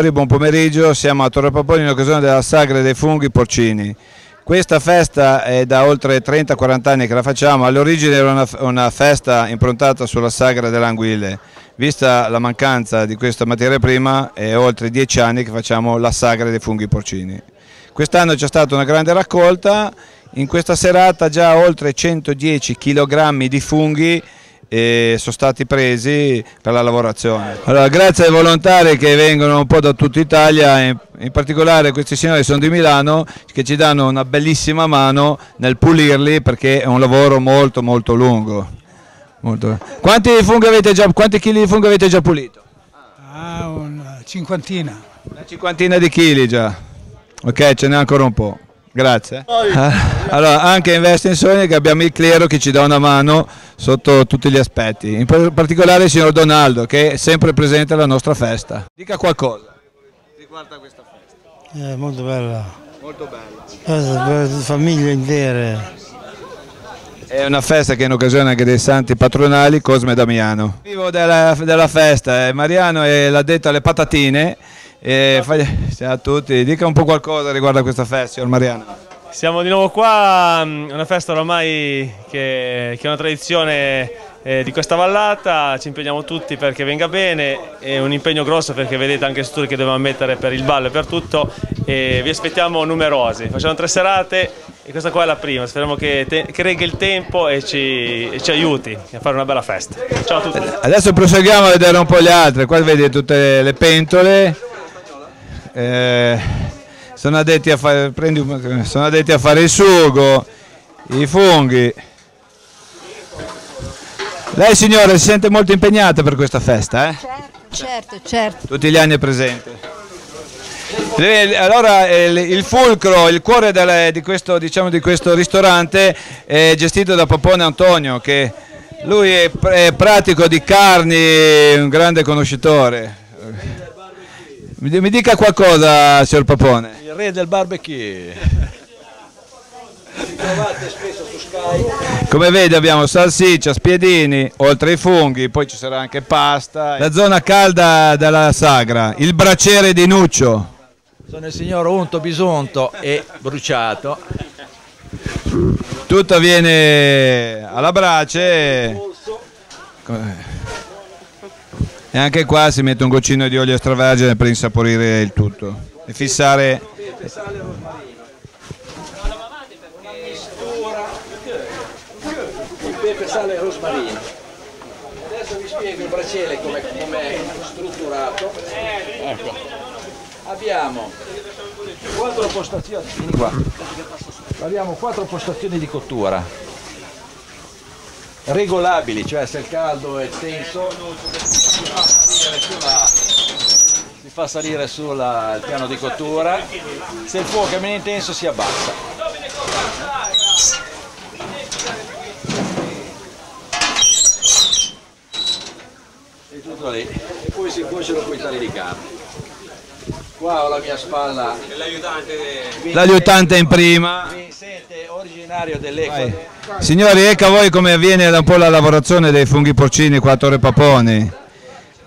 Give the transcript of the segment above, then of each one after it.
signori, buon pomeriggio. Siamo a Torre Paponi in occasione della Sagra dei Funghi Porcini. Questa festa è da oltre 30-40 anni che la facciamo. All'origine era una festa improntata sulla Sagra dell'Anguille. Vista la mancanza di questa materia prima, è oltre 10 anni che facciamo la Sagra dei Funghi Porcini. Quest'anno c'è stata una grande raccolta. In questa serata già oltre 110 kg di funghi e sono stati presi per la lavorazione. Allora, grazie ai volontari che vengono un po' da tutta Italia, in particolare questi signori sono di Milano, che ci danno una bellissima mano nel pulirli, perché è un lavoro molto molto lungo. Quanti chili di funghi avete già pulito? Ah, una cinquantina. Una cinquantina di chili già. Ok, ce n'è ancora un po'. Grazie. Allora, anche in Veste Insogne che abbiamo il clero che ci dà una mano sotto tutti gli aspetti, in particolare il signor Donaldo che è sempre presente alla nostra festa. Dica qualcosa riguardo a questa festa. È molto bella. Molto bella. Per le famiglie intere. È una festa che è in occasione anche dei santi patronali Cosma e Damiano. Vivo della festa, Mariano è l'addetto alle patatine. Ciao a tutti, dica un po' qualcosa riguardo a questa festa, signor Mariano. Siamo di nuovo qua, una festa ormai che è una tradizione di questa vallata, ci impegniamo tutti perché venga bene, è un impegno grosso perché vedete anche le strutture che dobbiamo mettere per il ballo e per tutto, e vi aspettiamo numerosi, facciamo 3 serate e questa qua è la prima, speriamo che regga il tempo e ci aiuti a fare una bella festa. Ciao a tutti. Adesso proseguiamo a vedere un po' le altre, qua vedete tutte le pentole. Sono addetti a fare il sugo, i funghi. Lei signora si sente molto impegnata per questa festa, eh? Certo. Tutti gli anni è presente. Allora il fulcro, il cuore di questo ristorante è gestito da Papone Antonio, che lui è pratico di carni, un grande conoscitore. Mi dica qualcosa, signor Papone. Il re del barbecue. Ci trovate spesso su Sky. Come vede abbiamo salsiccia, spiedini, oltre ai funghi, poi ci sarà anche pasta. La zona calda della sagra, il braciere di Nuccio. Sono il signor unto, bisunto e bruciato. Tutto avviene alla brace. E anche qua si mette un goccino di olio extravergine per insaporire il tutto e fissare. Il pepe, sale e rosmarino. Adesso vi spiego il braciere come è strutturato. Ecco. Abbiamo 4 postazioni di cottura regolabili, cioè se il caldo è tenso si fa salire sul piano di cottura, se il fuoco è meno intenso si abbassa. E tutto lì. E poi si cuociono con i tagli di carne. Qua ho la mia spalla l'aiutante in prima, Vincente, originario dell'Ecuador. Signori, ecco a voi come avviene un po' la lavorazione dei funghi porcini qua a Torre Paponi,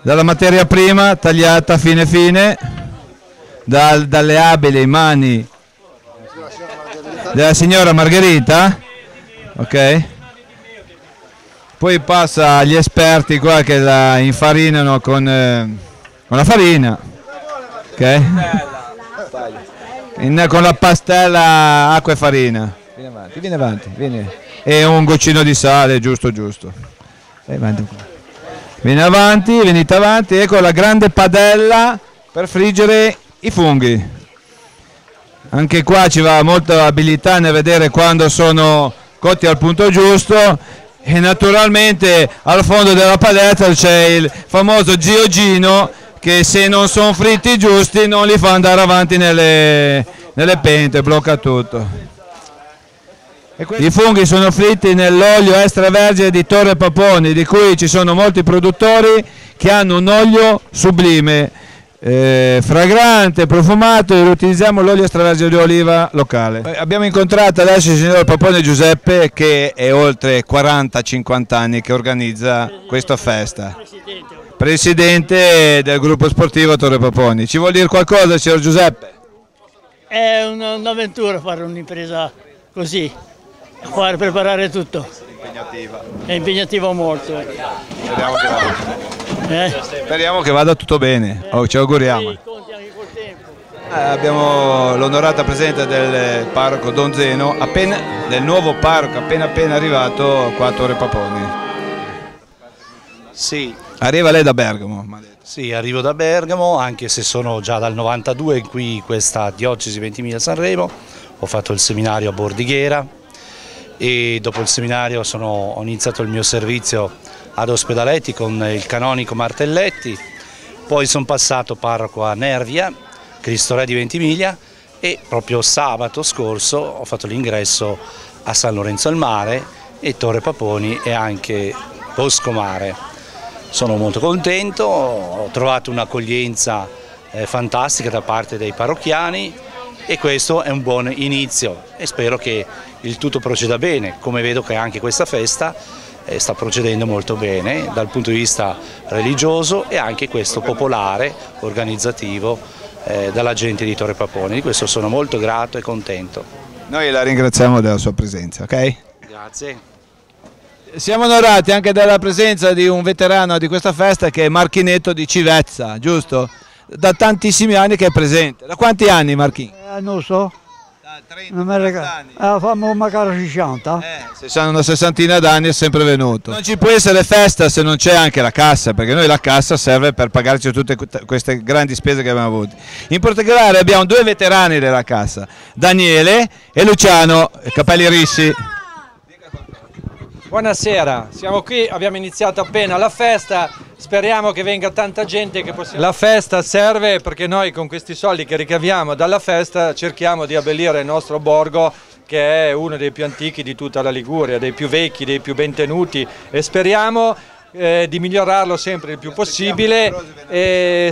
dalla materia prima tagliata fine dalle abili mani della signora Margherita, ok, poi passa agli esperti qua che la infarinano con la farina. Okay. Con la pastella, acqua e farina. Vieni avanti. E un goccino di sale, giusto. Venite avanti, e con la grande padella per friggere i funghi. Anche qua ci va molta abilità nel vedere quando sono cotti al punto giusto, e naturalmente al fondo della padella c'è il famoso giogino, che se non sono fritti giusti non li fa andare avanti nelle pente, blocca tutto. I funghi sono fritti nell'olio extravergine di Torre Paponi, di cui ci sono molti produttori che hanno un olio sublime, fragrante, profumato, e utilizziamo l'olio extravergine di oliva locale. Abbiamo incontrato adesso il signor Papone Giuseppe, che è oltre 40-50 anni che organizza questa festa. presidente del gruppo sportivo Torre Paponi. Ci vuol dire qualcosa, signor Giuseppe? È un'avventura fare un'impresa così, fare, preparare tutto. È impegnativa molto. Speriamo che vada, speriamo che vada tutto bene, ci auguriamo. Abbiamo l'onorata presenza del parroco Don Zeno, del nuovo parroco appena arrivato qua a Torre Paponi. Sì. Arriva lei da Bergamo? Sì, arrivo da Bergamo, anche se sono già dal 92 qui in questa diocesi Ventimiglia Sanremo. Ho fatto il seminario a Bordighera e dopo il seminario ho iniziato il mio servizio ad Ospedaletti con il canonico Martelletti, poi sono passato parroco a Nervia, Cristo Re di Ventimiglia, e proprio sabato scorso ho fatto l'ingresso a San Lorenzo al Mare e Torre Paponi e anche Boscomare. Sono molto contento, ho trovato un'accoglienza fantastica da parte dei parrocchiani e questo è un buon inizio e spero che il tutto proceda bene, come vedo che anche questa festa sta procedendo molto bene dal punto di vista religioso e anche questo popolare, organizzativo, dalla gente di Torre Paponi. Di questo sono molto grato e contento. Noi la ringraziamo della sua presenza, ok? Grazie. Siamo onorati anche della presenza di un veterano di questa festa che è Marchinetto di Civezza, giusto? Da tantissimi anni che è presente. Da quanti anni, Marchin? Non so. Da 30 anni. Famo magari 60. Se sono una sessantina d'anni è sempre venuto. Non ci può essere festa se non c'è anche la cassa, perché noi la cassa serve per pagarci tutte queste grandi spese che abbiamo avuto. In particolare abbiamo due veterani della cassa, Daniele e Luciano Capelli Rissi. Buonasera, siamo qui, abbiamo iniziato appena la festa, speriamo che venga tanta gente che possiamo... La festa serve perché noi con questi soldi che ricaviamo dalla festa cerchiamo di abbellire il nostro borgo, che è uno dei più antichi di tutta la Liguria, dei più vecchi, dei più bentenuti, e speriamo di migliorarlo sempre il più possibile,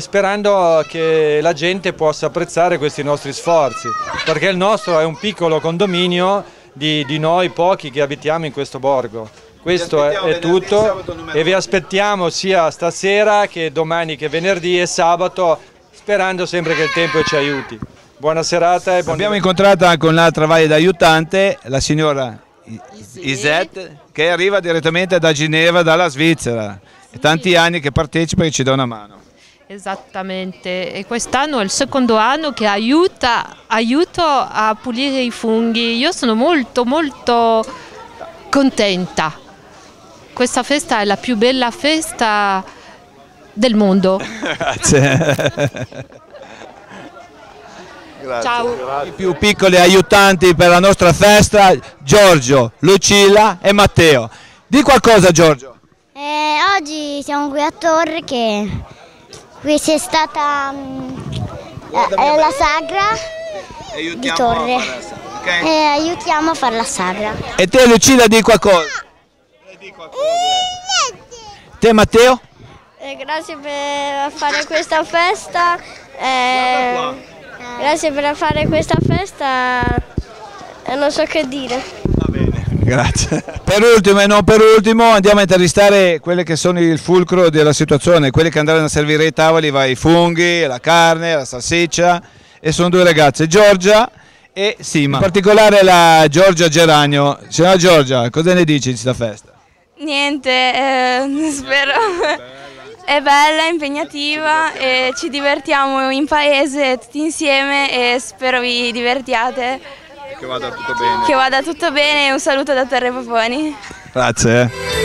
sperando che la gente possa apprezzare questi nostri sforzi, perché il nostro è un piccolo condominio di noi pochi che abitiamo in questo borgo. Questo è tutto e vi aspettiamo sia stasera che domani che venerdì e sabato, sperando sempre che il tempo ci aiuti. Buona serata e buon... Abbiamo incontrato anche un'altra valida aiutante, la signora Isette, che arriva direttamente da Ginevra, dalla Svizzera. È tanti anni che partecipa e ci dà una mano. Esattamente, e quest'anno è il secondo anno che aiuto a pulire i funghi. Io sono molto contenta. Questa festa è la più bella festa del mondo. Grazie. Ciao. Grazie. I più piccoli aiutanti per la nostra festa, Giorgio, Lucilla e Matteo. Di qualcosa, Giorgio? Oggi siamo qui a Torre che... Qui c'è stata la sagra di Torre e aiutiamo a fare la sagra. E te, Lucilla, di qualcosa? Te, Matteo? Grazie per fare questa festa. Grazie per fare questa festa. Non so che dire. Va bene, grazie. Per ultimo e non per ultimo andiamo a intervistare quelle che sono il fulcro della situazione, quelle che andranno a servire ai tavoli, i funghi, la carne, la salsiccia, e sono due ragazze, Giorgia e Sima. In particolare la Giorgia Geragno. Signora Giorgia, cosa ne dici di questa festa? Niente, spero. È bella, impegnativa, e ci divertiamo in paese tutti insieme e spero vi divertiate. Che vada tutto bene. Che vada tutto bene, un saluto da Torre Paponi. Grazie.